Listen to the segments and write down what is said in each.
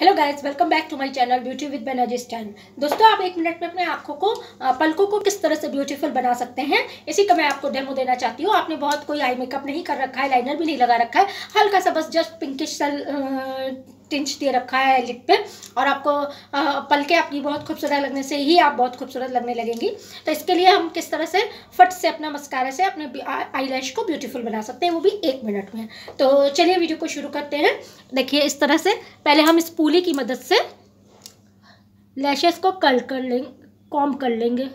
Hello guys, welcome back to my channel beauty with Banerjee style. दोस्तों, आप एक minute में अपने आँखों को पलकों को किस तरह से ब्यूटीफुल बना सकते हैं, इसी का मैं आपको डेमो देना चाहती हूँ। आपने बहुत कोई आई मेकअप नहीं कर रखा है, लाइनर भी नहीं लगा रखा है, हल्का सा बस जस्ट पिंकिश सा टिंच दे रखा है लिप पे, और आपको पलके आपकी बहुत खूबसूरत लगने से ही आप बहुत खूबसूरत लगने लगेंगी। तो इसके लिए हम किस तरह से फट से अपना मस्कारा से अपने आईलैश को ब्यूटीफुल बना सकते हैं, वो भी एक मिनट में। तो चलिए वीडियो को शुरू करते हैं। देखिए, इस तरह से पहले हम इस पूली की मदद से लैशेस को कर्ल कर लेंगे, कॉम्ब कर लेंगे।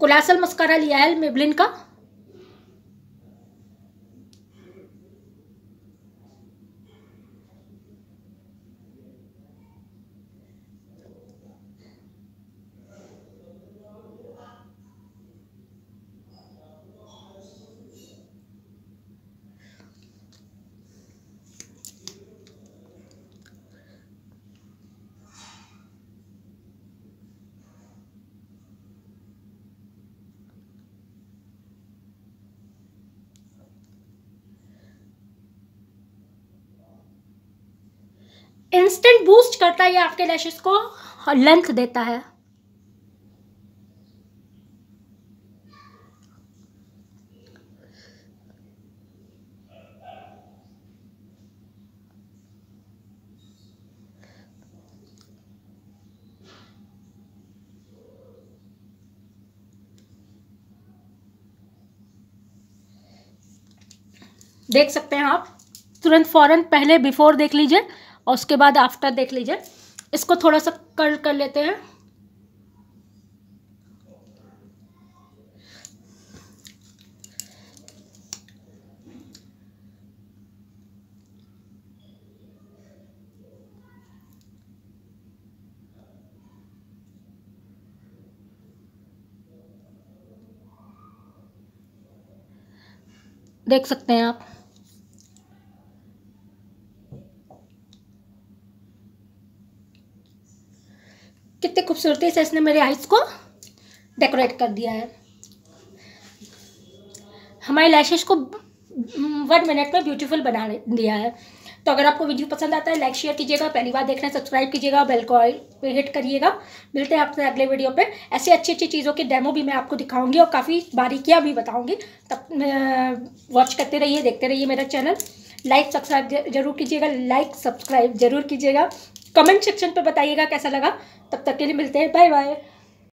कोलासल मस्कारा लिया है मेबलिन का, इंस्टेंट बूस्ट करता है, आपके लैशेस को लेंथ देता है। देख सकते हैं आप, तुरंत फौरन पहले बिफोर देख लीजिए और उसके बाद आफ्टर देख लीजिए। इसको थोड़ा सा कर्ल कर लेते हैं। देख सकते हैं आप, कितने खूबसूरती से इसने मेरे आईज को डेकोरेट कर दिया है। हमारे लैशेस को 1 मिनट में ब्यूटीफुल बना दिया है। तो अगर आपको वीडियो पसंद आता है, लाइक शेयर कीजिएगा। पहली बार देख रहे हैं, सब्सक्राइब कीजिएगा, बेल को हिट करिएगा। मिलते हैं आपसे अगले वीडियो पे। ऐसी अच्छी अच्छी चीज़ों के डेमो भी मैं आपको दिखाऊंगी और काफ़ी बारीकियाँ भी बताऊंगी। तब वॉच करते रहिए, देखते रहिए मेरा चैनल। लाइक सब्सक्राइब जरूर कीजिएगा, लाइक सब्सक्राइब जरूर कीजिएगा। कमेंट सेक्शन पे बताइएगा कैसा लगा। तब तक के लिए मिलते हैं, बाय बाय।